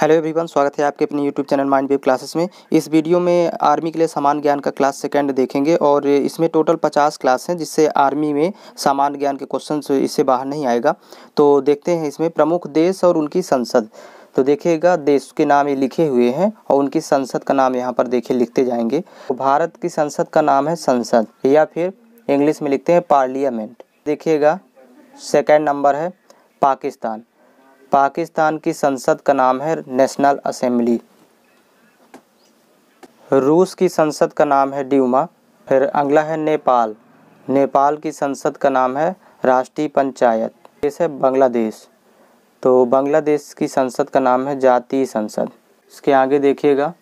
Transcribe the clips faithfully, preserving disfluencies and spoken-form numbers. Hello everyone, स्वागत है आपके अपने YouTube channel mind wave classes में। इस वीडियो में आर्मी के लिए सामान्य ज्ञान का क्लास सेकंड देखेंगे और इसमें टोटल पचास क्लास हैं, जिससे आर्मी में सामान्य ज्ञान के क्वेश्चन इससे बाहर नहीं आएगा। तो देखते हैं इसमें प्रमुख देश और उनकी संसद। तो देखिएगा देश के नाम ये लिखे हुए हैं और उनकी संसद का नाम यहाँ पर देखिए लिखते जाएंगे। तो भारत की संसद का नाम है संसद, या फिर इंग्लिश में लिखते हैं पार्लियामेंट। देखिएगा सेकेंड नंबर है पाकिस्तान। पाकिस्तान की संसद का नाम है नेशनल असेंबली। रूस की संसद का नाम है ड्यूमा। फिर अगला है नेपाल। नेपाल की संसद का नाम है राष्ट्रीय पंचायत। देश है बांग्लादेश, तो बांग्लादेश की संसद का नाम है जातीय संसद। इसके आगे देखिएगा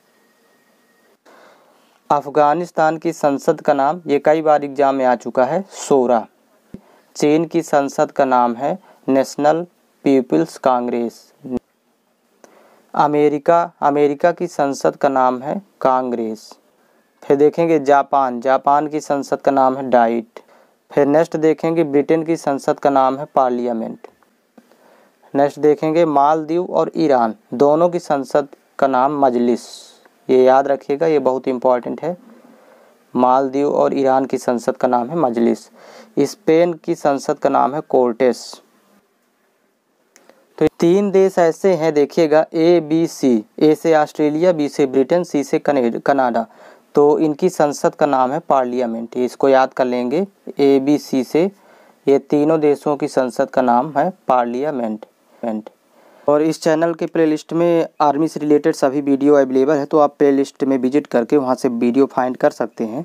अफगानिस्तान की संसद का नाम, ये कई बार एग्जाम में आ चुका है, शोरा। चीन की संसद का नाम है National People's Congress. America America की संसद का नाम है कांग्रेस। फिर देखेंगे जापान, जापान की संसद का नाम है डाइट। फिर नेक्स्ट देखेंगे ब्रिटेन की संसद का नाम है पार्लियामेंट। नेक्स्ट देखेंगे मालदीव और ईरान, दोनों की संसद का नाम मजलिस। ये याद रखिएगा, ये बहुत इम्पॉर्टेंट है। मालदीव और ईरान की संसद का नाम है मजलिस। स्पेन की संसद का नाम है कोर्टेस। तो तीन देश ऐसे हैं, देखिएगा ए बी सी। ए से ऑस्ट्रेलिया, बी से ब्रिटेन, सी से कनाडा। तो इनकी संसद का नाम है पार्लियामेंट। इसको याद कर लेंगे, ए बी सी से ये तीनों देशों की संसद का नाम है पार्लियामेंट। और इस चैनल के प्लेलिस्ट में आर्मी से रिलेटेड सभी वीडियो अवेलेबल है, तो आप प्लेलिस्ट में विजिट करके वहाँ से वीडियो फाइंड कर सकते हैं।